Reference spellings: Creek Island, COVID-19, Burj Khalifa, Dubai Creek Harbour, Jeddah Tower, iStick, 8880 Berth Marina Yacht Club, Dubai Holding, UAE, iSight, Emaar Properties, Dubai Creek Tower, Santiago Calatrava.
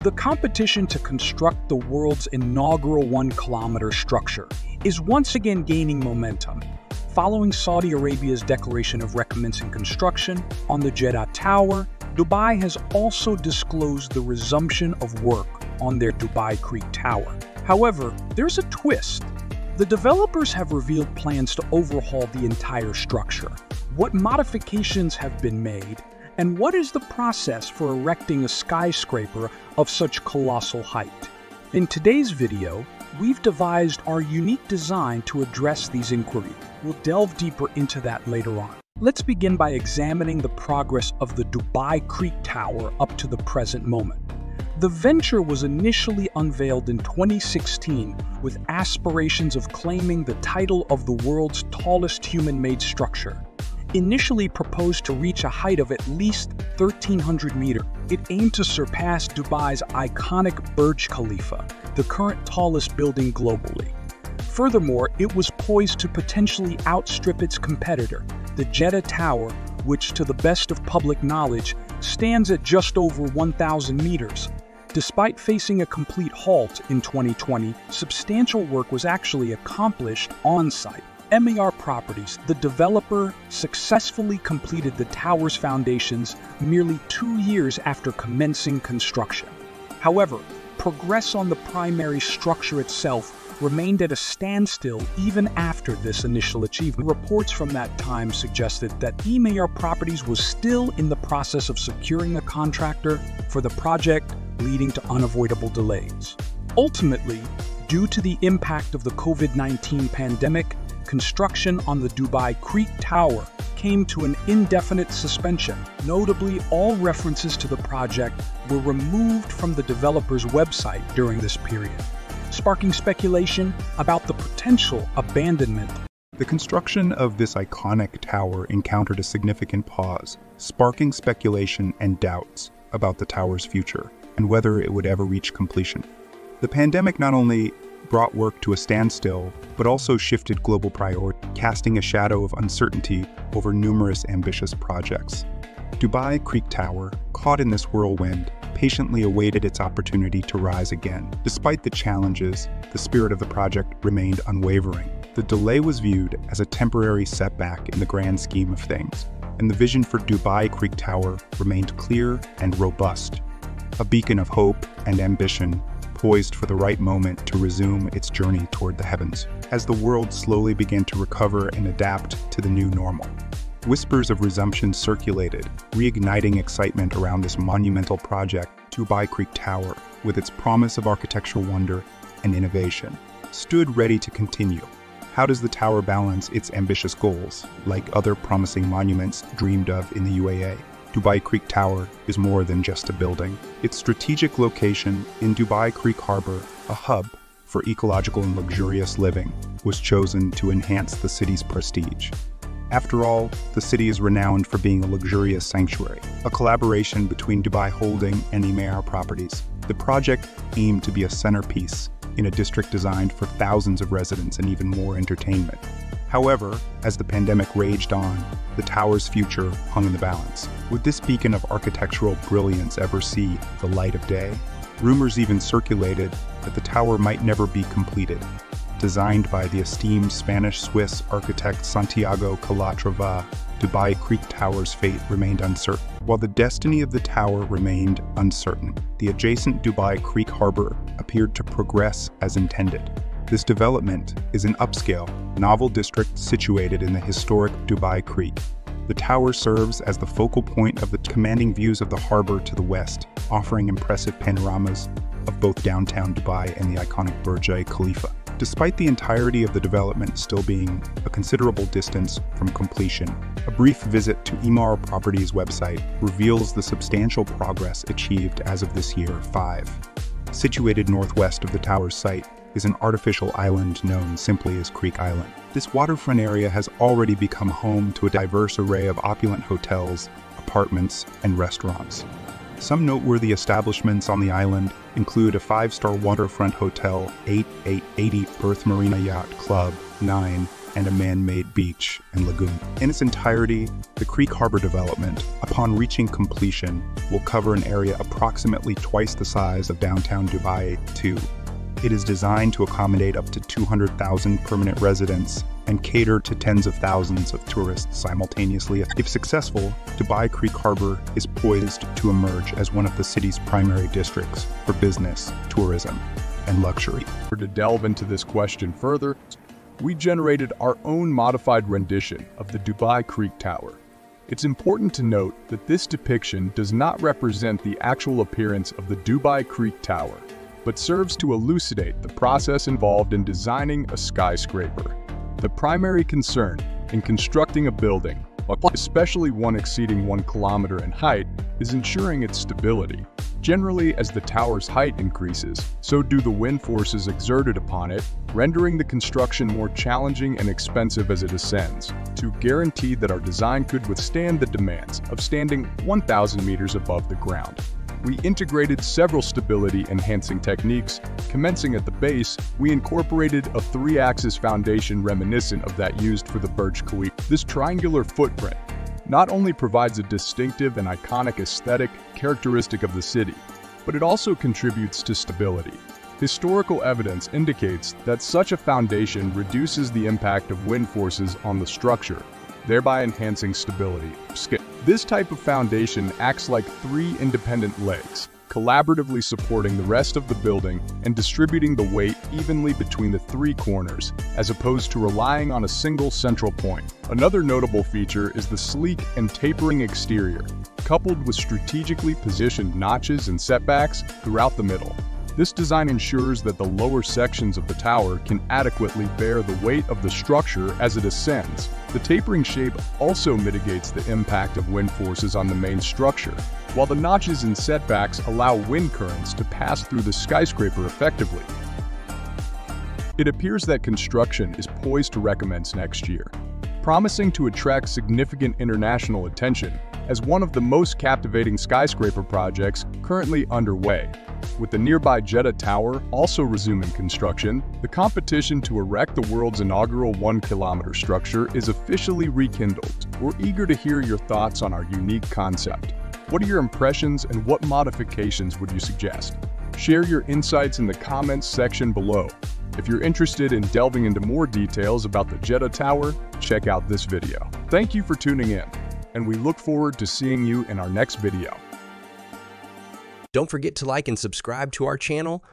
The competition to construct the world's inaugural 1-kilometer structure is once again gaining momentum, following Saudi Arabia's declaration of recommencing construction on the Jeddah Tower. Dubai has also disclosed the resumption of work on their Dubai Creek Tower. However, there's a twist. The developers have revealed plans to overhaul the entire structure. What modifications have been made? And what is the process for erecting a skyscraper of such colossal height? In today's video, we've devised our unique design to address these inquiries. We'll delve deeper into that later on. Let's begin by examining the progress of the Dubai Creek Tower up to the present moment. The venture was initially unveiled in 2016 with aspirations of claiming the title of the world's tallest human-made structure. Initially proposed to reach a height of at least 1,300 meters, it aimed to surpass Dubai's iconic Burj Khalifa, the current tallest building globally. Furthermore, it was poised to potentially outstrip its competitor, the Jeddah Tower, which, to the best of public knowledge, stands at just over 1,000 meters. Despite facing a complete halt in 2020, substantial work was actually accomplished on-site. Emaar Properties, the developer, successfully completed the tower's foundations merely 2 years after commencing construction. However, progress on the primary structure itself remained at a standstill even after this initial achievement. Reports from that time suggested that Emaar Properties was still in the process of securing a contractor for the project, leading to unavoidable delays. Ultimately, due to the impact of the COVID-19 pandemic, construction on the Dubai Creek Tower came to an indefinite suspension. Notably, all references to the project were removed from the developer's website during this period, sparking speculation about the potential abandonment. The construction of this iconic tower encountered a significant pause, sparking speculation and doubts about the tower's future and whether it would ever reach completion. The pandemic not only brought work to a standstill, but also shifted global priorities, casting a shadow of uncertainty over numerous ambitious projects. Dubai Creek Tower, caught in this whirlwind, patiently awaited its opportunity to rise again. Despite the challenges, the spirit of the project remained unwavering. The delay was viewed as a temporary setback in the grand scheme of things, and the vision for Dubai Creek Tower remained clear and robust, a beacon of hope and ambition, poised for the right moment to resume its journey toward the heavens. As the world slowly began to recover and adapt to the new normal, whispers of resumption circulated, reigniting excitement around this monumental project. Dubai Creek Tower, with its promise of architectural wonder and innovation, stood ready to continue. How does the tower balance its ambitious goals, like other promising monuments dreamed of in the UAE? Dubai Creek Tower is more than just a building. Its strategic location in Dubai Creek Harbour, a hub for ecological and luxurious living, was chosen to enhance the city's prestige. After all, the city is renowned for being a luxurious sanctuary. A collaboration between Dubai Holding and Emaar Properties, the project aimed to be a centerpiece in a district designed for thousands of residents and even more entertainment. However, as the pandemic raged on, the tower's future hung in the balance. Would this beacon of architectural brilliance ever see the light of day? Rumors even circulated that the tower might never be completed. Designed by the esteemed Spanish-Swiss architect Santiago Calatrava, Dubai Creek Tower's fate remained uncertain. While the destiny of the tower remained uncertain, the adjacent Dubai Creek Harbour appeared to progress as intended. This development is an upscale, novel district situated in the historic Dubai Creek. The tower serves as the focal point of the commanding views of the harbor to the west, offering impressive panoramas of both downtown Dubai and the iconic Burj Khalifa. Despite the entirety of the development still being a considerable distance from completion, a brief visit to Emaar Properties' website reveals the substantial progress achieved as of this year. 5. Situated northwest of the tower's site is an artificial island known simply as Creek Island. This waterfront area has already become home to a diverse array of opulent hotels, apartments, and restaurants. Some noteworthy establishments on the island include a 5-star waterfront hotel, 8880 Berth Marina Yacht Club, 9 and a man-made beach and lagoon. In its entirety, the Creek Harbour development, upon reaching completion, will cover an area approximately twice the size of downtown Dubai II. It is designed to accommodate up to 200,000 permanent residents and cater to tens of thousands of tourists simultaneously. If successful, Dubai Creek Harbour is poised to emerge as one of the city's primary districts for business, tourism, and luxury. To delve into this question further, we generated our own modified rendition of the Dubai Creek Tower. It's important to note that this depiction does not represent the actual appearance of the Dubai Creek Tower, but serves to elucidate the process involved in designing a skyscraper. The primary concern in constructing a building, especially one exceeding 1 kilometer in height, is ensuring its stability. Generally, as the tower's height increases, so do the wind forces exerted upon it, rendering the construction more challenging and expensive as it ascends. To guarantee that our design could withstand the demands of standing 1,000 meters above the ground, we integrated several stability-enhancing techniques. Commencing at the base, we incorporated a 3-axis foundation reminiscent of that used for the Burj Khalifa. This triangular footprint not only provides a distinctive and iconic aesthetic characteristic of the city, but it also contributes to stability. Historical evidence indicates that such a foundation reduces the impact of wind forces on the structure, thereby enhancing stability. This type of foundation acts like 3 independent legs, collaboratively supporting the rest of the building and distributing the weight evenly between the 3 corners, as opposed to relying on a single central point. Another notable feature is the sleek and tapering exterior, coupled with strategically positioned notches and setbacks throughout the middle. This design ensures that the lower sections of the tower can adequately bear the weight of the structure as it ascends. The tapering shape also mitigates the impact of wind forces on the main structure, while the notches and setbacks allow wind currents to pass through the skyscraper effectively. It appears that construction is poised to recommence next year, promising to attract significant international attention as one of the most captivating skyscraper projects currently underway. With the nearby Jeddah Tower also resuming construction, the competition to erect the world's inaugural 1-kilometer structure is officially rekindled. We're eager to hear your thoughts on our unique concept. What are your impressions and what modifications would you suggest? Share your insights in the comments section below. If you're interested in delving into more details about the Jeddah Tower, check out this video. Thank you for tuning in, and we look forward to seeing you in our next video. Don't forget to like and subscribe to our channel